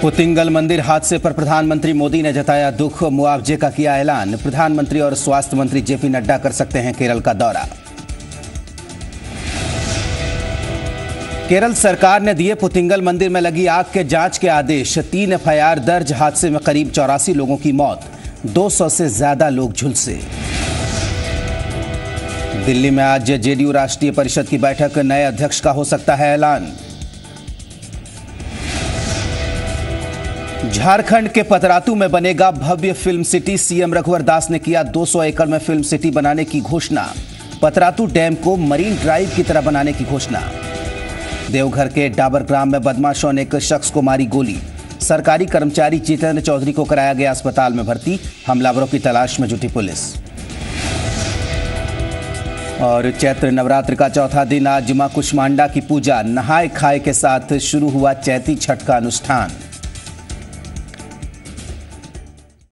पुतिंगल मंदिर हादसे पर प्रधानमंत्री मोदी ने जताया दुख, मुआवजे का किया ऐलान। प्रधानमंत्री और स्वास्थ्य मंत्री जेपी नड्डा कर सकते हैं केरल का दौरा। केरल सरकार ने दिए पुतिंगल मंदिर में लगी आग के जांच के आदेश। 3 एफआईआर दर्ज। हादसे में करीब 84 लोगों की मौत, 200 से ज्यादा लोग झुलसे। दिल्ली में आज जेडीयू राष्ट्रीय परिषद की बैठक, नए अध्यक्ष का हो सकता है ऐलान। झारखंड के पतरातू में बनेगा भव्य film city. CM Raghubar Das ने किया 200 एकड़ में फिल्म सिटी बनाने की घोषणा। पतरातू डैम को मरीन ड्राइव की तरह बनाने की घोषणा। देवघर के डाबर ग्राम में बदमाशों ने एक शख्स को मारी गोली। सरकारी कर्मचारी चितेंद्र चौधरी को कराया गया अस्पताल में भर्ती। हमलावरों की तलाश में जुटी पुलिस। और चैत्र नवरात्र का चौथा दिन आज मां कुष्मांडा की पूजा। नहाए खाए के साथ शुरू हुआ चैती छठ का अनुष्ठान।